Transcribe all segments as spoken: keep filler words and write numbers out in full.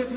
ช่วยเธ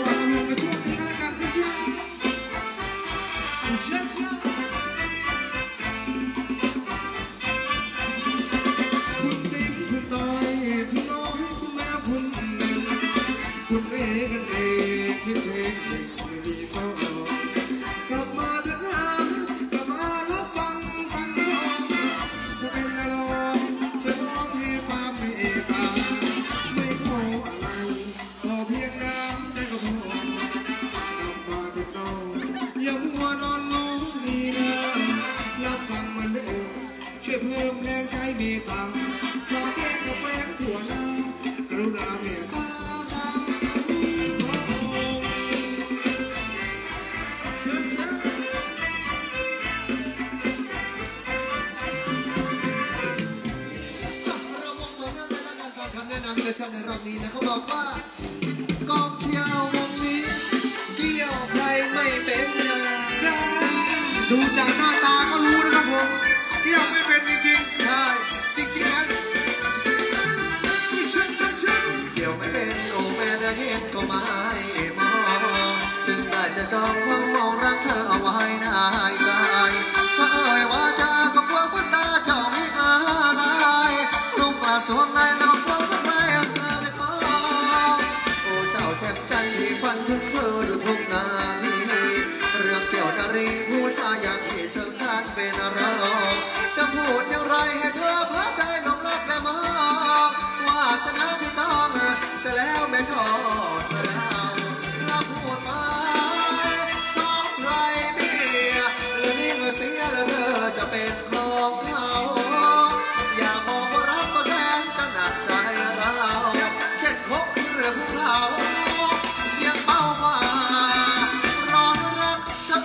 มหวังในช่วงที่กำลังการเสียเช็ดเช็ดในรอบนี้นะเขาบอกว่ากองเชียร์วงนี้เกี่ยวใครไม่เป็นจ้าดูจากหน้าตาก็รู้นะครับผมเกี่ยวไม่เป็นจริงๆใช่จริงๆนะเชิญเชิญเชิญเกี่ยวไม่เป็นโอ้แม่ได้เห็นก็ไม่มองจึงได้จะจองเพื่อมองรักเธอเอาไว้ในใจถ้าเอ่ยว่าจะก็กลัวว่าตาเจ้าไม่อะไรลุงป่าสวงในเราฝันถึงเธออยู่ทุกนาทีเรื่องเกี่ยวนารีผู้ชายอย่างที่เชิงชาติเป็นเราจะพูดอย่างไรให้เธอพอใจลงรักและมองวาสนาที่ต้องเสียแล้วไม่ชอบเสียแล้วเราพูดมาสองไรเบียร์และนี่เงาเสียและเธอจะเป็นของเขาอย่ามองว่ารักก็แสนจะหนักใจเราเข็นคบคือเรื่องของเขาเ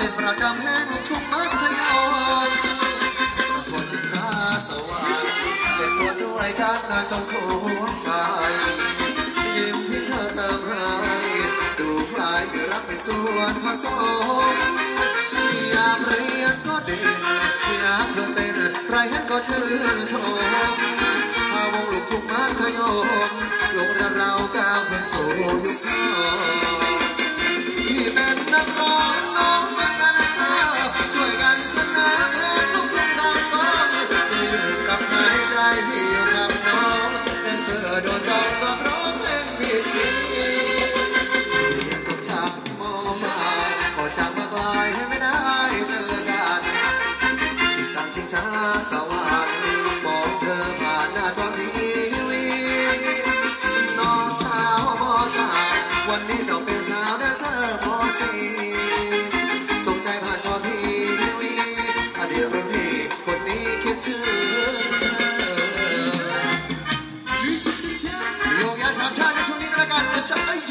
ป็นประจำแห่งทุ่งมัธยมตัวชิงช้าสวรรค์เป็นตัวด้วยการนานจงคุ้มใจยิ้มที่เธอเติมให้ดูคล้ายรักเป็นส่วนผสมยามเรียนก็เด่นยามโดนเต้นไรเห็นก็ชื่นชมพาวงลูกทุ่งมัธยมลงระเราก้าวขึ้นสู่ยุคทองที่เป็นนักร้อง I